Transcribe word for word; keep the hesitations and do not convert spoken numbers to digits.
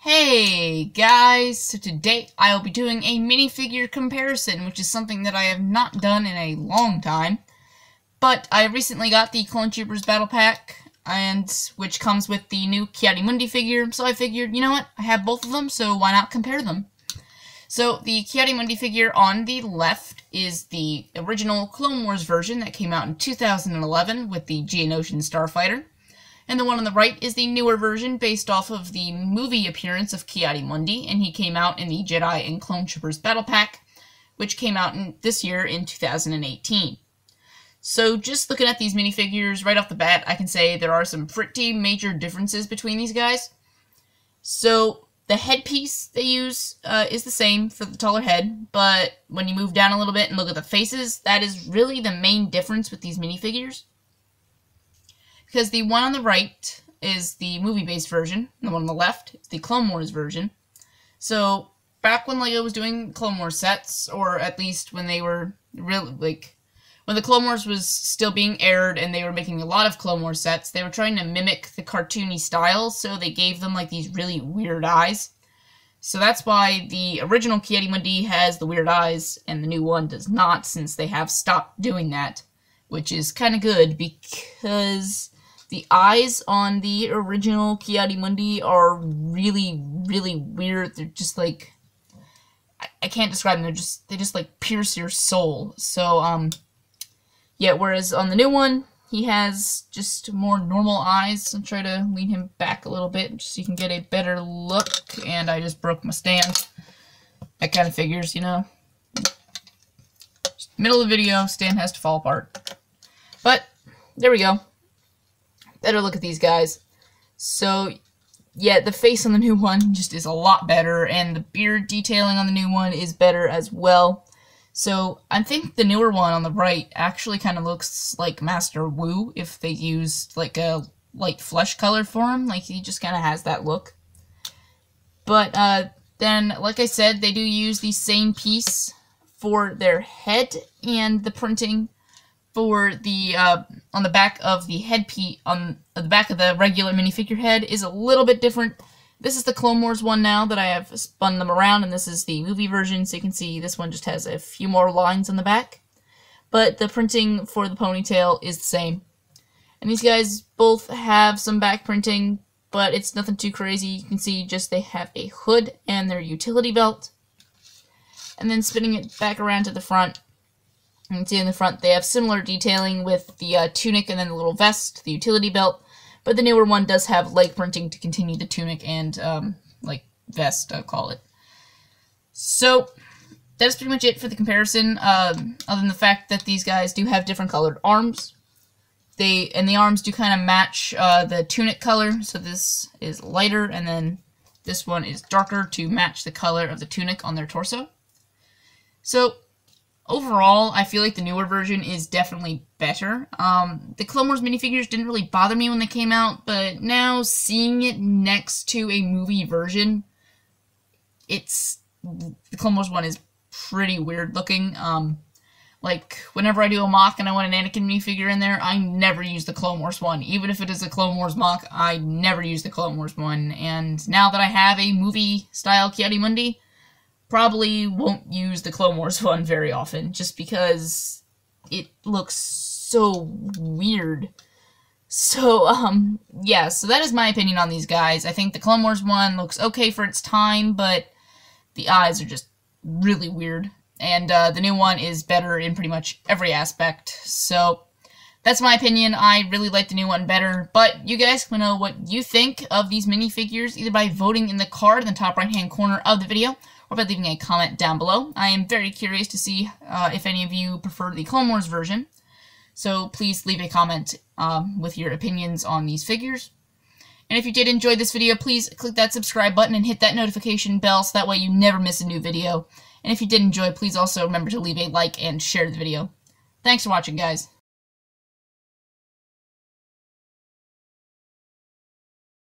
Hey guys, so today I'll be doing a minifigure comparison, which is something that I have not done in a long time. But I recently got the Clone Troopers Battle Pack, and which comes with the new Ki-Adi-Mundi figure, so I figured, you know what, I have both of them, so why not compare them? So the Ki-Adi-Mundi figure on the left is the original Clone Wars version that came out in two thousand eleven with the Geonosian Starfighter. And the one on the right is the newer version based off of the movie appearance of Ki-Adi-Mundi, and he came out in the Jedi and Clone Troopers Battle Pack, which came out in, this year in two thousand eighteen. So just looking at these minifigures right off the bat, I can say there are some pretty major differences between these guys. So the headpiece they use uh, is the same for the taller head, but when you move down a little bit and look at the faces, that is really the main difference with these minifigures. Because the one on the right is the movie-based version, and the one on the left is the Clone Wars version. So, back when LEGO was doing Clone Wars sets, or at least when they were really, like, when the Clone Wars was still being aired and they were making a lot of Clone Wars sets, they were trying to mimic the cartoony style, so they gave them, like, these really weird eyes. So that's why the original Ki-Adi-Mundi has the weird eyes, and the new one does not, since they have stopped doing that. Which is kind of good, because the eyes on the original Ki-Adi-Mundi are really, really weird. They're just like, I, I can't describe them. They're just, they just like pierce your soul. So, um, yeah, whereas on the new one, he has just more normal eyes. I'll try to lean him back a little bit just so you can get a better look. And I just broke my stand. That kind of figures, you know. Just middle of the video, stand has to fall apart. But, there we go. Better look at these guys. So, yeah, the face on the new one just is a lot better, and the beard detailing on the new one is better as well. So, I think the newer one on the right actually kind of looks like Master Wu if they used, like, a light flesh color for him. Like, he just kind of has that look. But, uh, then, like I said, they do use the same piece for their head and the printing for the, uh, on the back of the headpiece, on the back of the regular minifigure head is a little bit different. This is the Clone Wars one now that I have spun them around, and this is the movie version, so you can see this one just has a few more lines on the back. But the printing for the ponytail is the same. And these guys both have some back printing, but it's nothing too crazy. You can see just they have a hood and their utility belt. And then spinning it back around to the front, you can see in the front they have similar detailing with the uh, tunic and then the little vest, the utility belt, but the newer one does have leg printing to continue the tunic and, um, like, vest, I'll call it. So, that's pretty much it for the comparison, um, other than the fact that these guys do have different colored arms. They, and the arms do kind of match uh, the tunic color, so this is lighter, and then this one is darker to match the color of the tunic on their torso. So, overall, I feel like the newer version is definitely better. Um, the Clone Wars minifigures didn't really bother me when they came out, but now seeing it next to a movie version, it's, the Clone Wars one is pretty weird looking. Um, like, whenever I do a mock and I want an Anakin minifigure in there, I never use the Clone Wars one. Even if it is a Clone Wars mock, I never use the Clone Wars one. And now that I have a movie-style Ki-Adi-Mundi, probably won't use the Clone Wars one very often, just because it looks so weird. So, um, yeah, so that is my opinion on these guys. I think the Clone Wars one looks okay for its time, but the eyes are just really weird. And uh, the new one is better in pretty much every aspect, so that's my opinion. I really like the new one better, but you guys can know what you think of these minifigures, either by voting in the card in the top right-hand corner of the video, or by leaving a comment down below. I am very curious to see uh, if any of you prefer the Clone Wars version, so please leave a comment um, with your opinions on these figures. And if you did enjoy this video, please click that subscribe button and hit that notification bell so that way you never miss a new video. And if you did enjoy, please also remember to leave a like and share the video. Thanks for watching, guys.